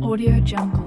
Audio Jungle.